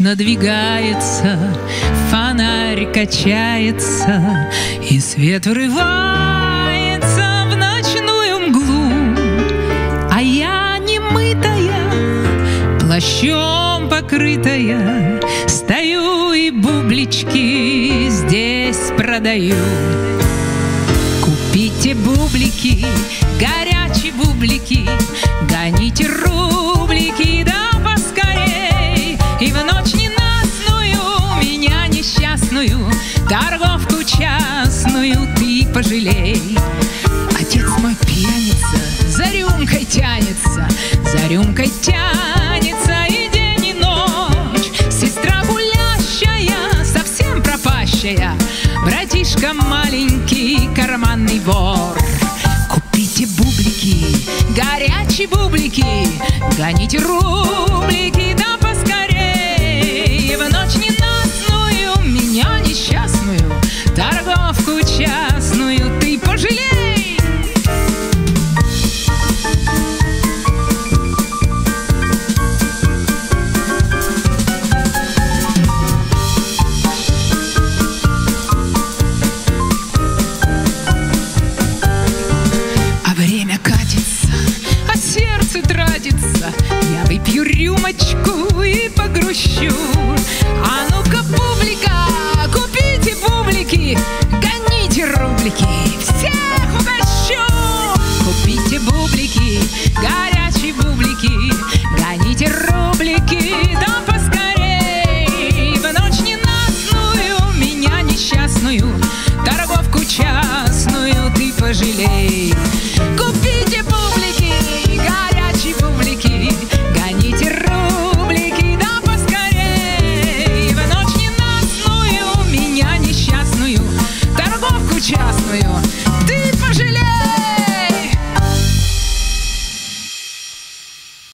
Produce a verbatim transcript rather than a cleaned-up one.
надвигается, фонарь качается, и свет врывается в ночную мглу. А я немытая, плащом покрытая, стою и бублички здесь продаю. Купите бублики, горячие бублики, гоните рублики, да поскорей, и в ночь ненастную меня несчастную, торговку частную ты пожалей. Отец мой пьяница, за рюмкой тянется, за рюмкой тянется и день, и ночь. Сестра гулящая, совсем пропащая, братишка маленький, карманный вор. Купите бублики, горячие бублики, гоните рублики, да поскорей, в ночь ненастную меня несчастную, торговку частную ты пожалей. Я выпью рюмочку и погрущу. А ну-ка, публика, купите бублики, гоните рублики, всех угощу. Купите бублики, горячие бублики, гоните рублики, да поскорей, в ночь ненастную меня несчастную, торговку частную ты пожалей. Купите бублики, горячие бублики, гоните рублики, да поскорей, в ночь ненастную меня несчастную, торговку частную ты